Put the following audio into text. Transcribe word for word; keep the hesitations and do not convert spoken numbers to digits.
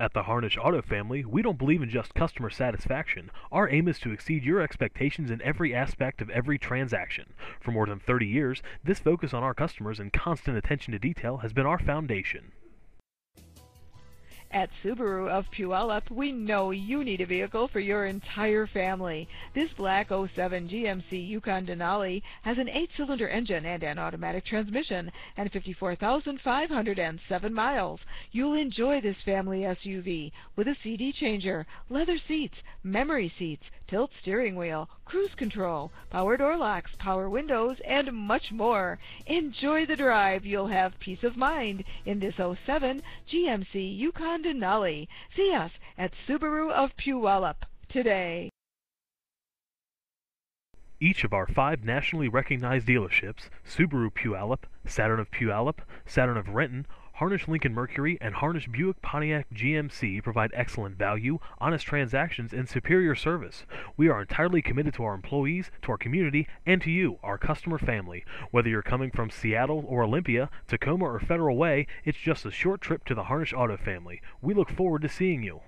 At the Harnish Auto Family, we don't believe in just customer satisfaction. Our aim is to exceed your expectations in every aspect of every transaction. For more than thirty years, this focus on our customers and constant attention to detail has been our foundation. At Subaru of Puyallup, we know you need a vehicle for your entire family. This black oh seven G M C Yukon Denali has an eight-cylinder engine and an automatic transmission and fifty-four thousand five hundred seven miles. You'll enjoy this family S U V with a C D changer, leather seats, memory seats, tilt steering wheel, cruise control, power door locks, power windows, and much more. Enjoy the drive. You'll have peace of mind in this oh seven G M C Yukon Denali. See us at Subaru of Puyallup today. Each of our five nationally recognized dealerships, Subaru Puyallup, Saturn of Puyallup, Saturn of Renton, Harnish Lincoln Mercury, and Harnish Buick Pontiac G M C provide excellent value, honest transactions, and superior service. We are entirely committed to our employees, to our community, and to you, our customer family. Whether you're coming from Seattle or Olympia, Tacoma or Federal Way, it's just a short trip to the Harnish Auto Family. We look forward to seeing you.